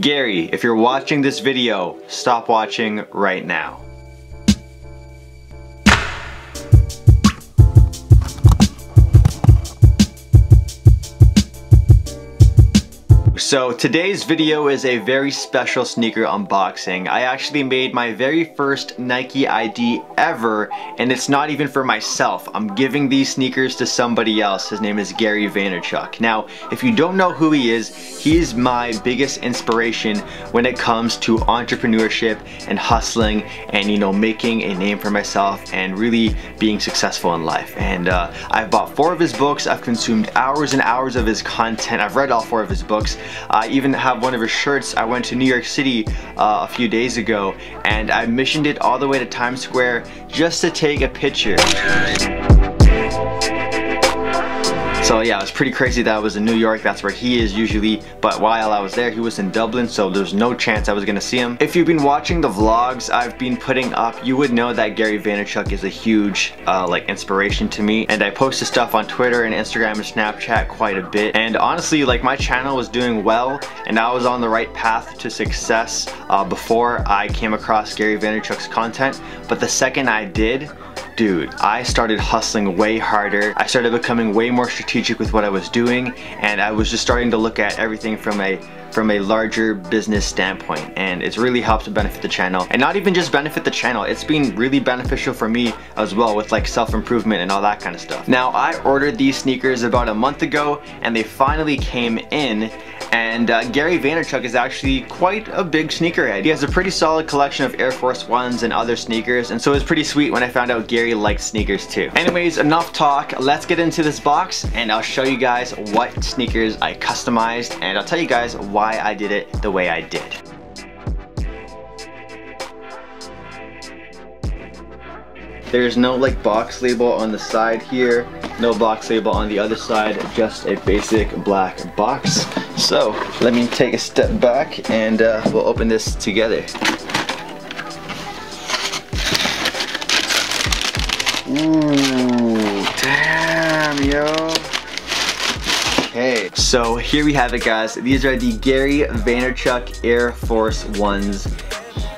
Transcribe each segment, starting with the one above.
Gary, if you're watching this video, stop watching right now. So today's video is a very special sneaker unboxing. I actually made my very first Nike ID ever, and it's not even for myself. I'm giving these sneakers to somebody else. His name is Gary Vaynerchuk. Now, if you don't know who he is, he's my biggest inspiration when it comes to entrepreneurship and hustling and, you know, making a name for myself and really being successful in life. And I've bought 4 of his books. I've consumed hours and hours of his content. I've read all 4 of his books. I even have one of his shirts. I went to New York City a few days ago, and I missioned it all the way to Times Square just to take a picture. So yeah, it was pretty crazy that I was in New York. That's where he is usually, but while I was there, he was in Dublin, so there's no chance I was gonna see him. If you've been watching the vlogs I've been putting up, you would know that Gary Vaynerchuk is a huge like inspiration to me, and I post his stuff on Twitter and Instagram and Snapchat quite a bit. And honestly, like, my channel was doing well, and I was on the right path to success before I came across Gary Vaynerchuk's content. But the second I did, dude, I started hustling way harder. I started becoming way more strategic with what I was doing, and I was just starting to look at everything from a larger business standpoint, and it's really helped to benefit the channel. And not even just benefit the channel, it's been really beneficial for me as well, with like self-improvement and all that kind of stuff. Now, I ordered these sneakers about a month ago, and they finally came in, and Gary Vaynerchuk is actually quite a big sneakerhead. He has a pretty solid collection of Air Force Ones and other sneakers, and so it was pretty sweet when I found out Gary liked sneakers too. Anyways, enough talk, let's get into this box, and I'll show you guys what sneakers I customized, and I'll tell you guys why I did it the way I did. There's no like box label on the side here, no box label on the other side, just a basic black box. So let me take a step back and we'll open this together. Ooh, damn, yo. Okay, so here we have it, guys. These are the Gary Vaynerchuk Air Force Ones.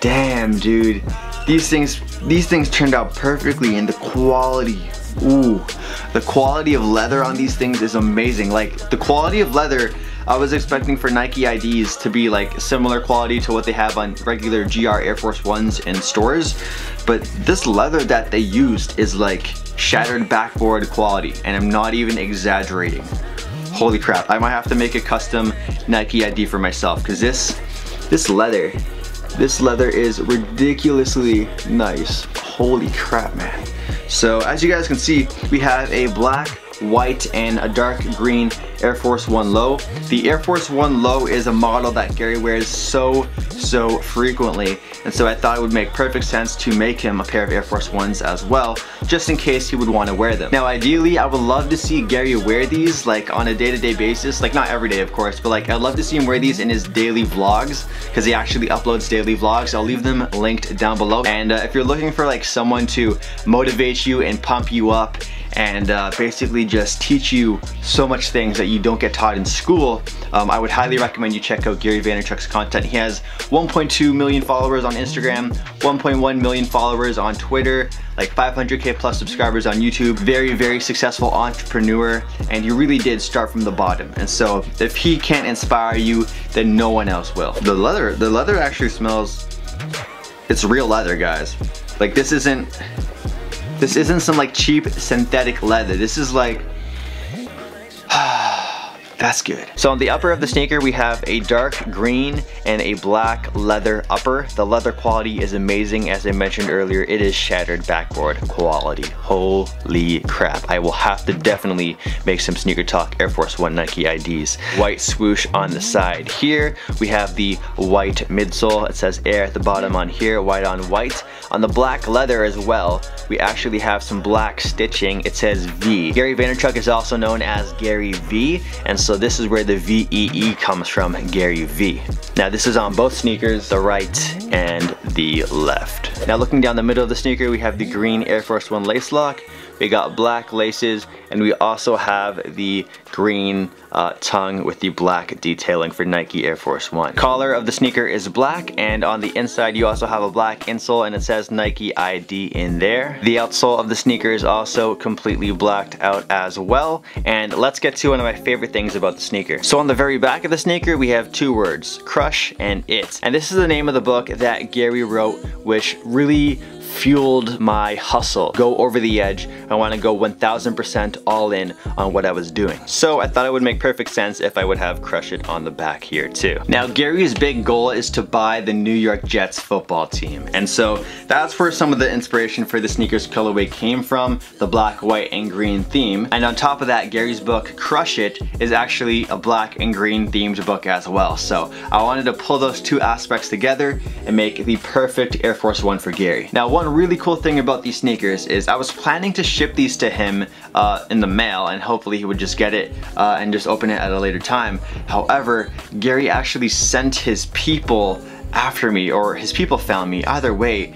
Damn, dude. These things turned out perfectly, and the quality, ooh. The quality of leather on these things is amazing. Like, the quality of leather, I was expecting for Nike IDs to be like similar quality to what they have on regular GR Air Force Ones in stores, but this leather that they used is like shattered backboard quality, and I'm not even exaggerating. Holy crap, I might have to make a custom Nike ID for myself, because this leather is ridiculously nice. Holy crap, man. So as you guys can see, we have a black, white, and a dark green Air Force One Low. The Air Force One Low is a model that Gary wears so frequently, and so I thought it would make perfect sense to make him a pair of Air Force Ones as well, just in case he would want to wear them. Now, ideally, I would love to see Gary wear these like on a day-to-day basis, like not every day of course, but like I'd love to see him wear these in his daily vlogs, because he actually uploads daily vlogs. I'll leave them linked down below. And if you're looking for like someone to motivate you and pump you up and basically just teach you so much things that you don't get taught in school, I would highly recommend you check out Gary Vaynerchuk's content. He has 1.2 million followers on Instagram, 1.1 million followers on Twitter, like 500K plus subscribers on YouTube, very successful entrepreneur, and you really did start from the bottom. And so if he can't inspire you, then no one else will. The leather actually smells, it's real leather, guys. Like, this isn't some like cheap synthetic leather. This is like, that's good. So on the upper of the sneaker, we have a dark green and a black leather upper. The leather quality is amazing. As I mentioned earlier, it is shattered backboard quality. Holy crap. I will have to definitely make some Sneaker Talk Air Force One Nike IDs. White swoosh on the side here. We have the white midsole. It says Air at the bottom on here, white on white. On the black leather as well, we actually have some black stitching. It says V. Gary Vaynerchuk is also known as Gary Vee, and so this is where the VEE comes from, Gary Vee. Now this is on both sneakers, the right and the left. Now looking down the middle of the sneaker, we have the green Air Force One lace lock. we got black laces, and we also have the green tongue with the black detailing for Nike Air Force One. Collar of the sneaker is black, and on the inside you also have a black insole, and it says Nike ID in there. The outsole of the sneaker is also completely blacked out as well. And let's get to one of my favorite things about the sneaker. So on the very back of the sneaker we have two words, Crush and It. And this is the name of the book that Gary wrote, which really fueled my hustle. Go over the edge. I want to go 1000% all in on what I was doing. So I thought it would make perfect sense if I would have Crush It on the back here too. Now Gary's big goal is to buy the New York Jets football team. And so that's where some of the inspiration for the sneakers colorway came from, the black, white, and green theme. And on top of that, Gary's book Crush It is actually a black and green themed book as well. So I wanted to pull those two aspects together and make the perfect Air Force One for Gary. Now one really cool thing about these sneakers is I was planning to ship these to him in the mail, and hopefully he would just get it and just open it at a later time. However, Gary actually sent his people after me, or his people found me. Either way,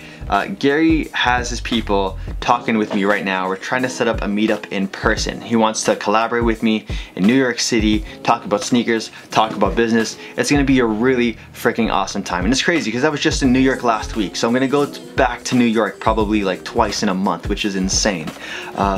Gary has his people talking with me right now. We're trying to set up a meetup in person. He wants to collaborate with me in New York City, talk about sneakers, talk about business. It's gonna be a really freaking awesome time. And it's crazy because I was just in New York last week, so I'm gonna go back to New York probably like twice in a month, which is insane.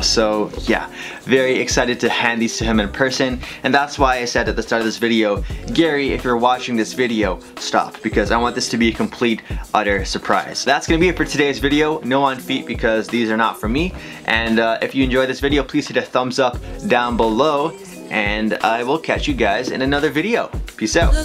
So yeah, very excited to hand these to him in person. And that's why I said at the start of this video, Gary, if you're watching this video, stop, because I want this to be a complete, utter surprise. That's gonna be it for today's video. No on feet because these are not for me. And if you enjoyed this video, please hit a thumbs up down below, and I will catch you guys in another video. Peace out.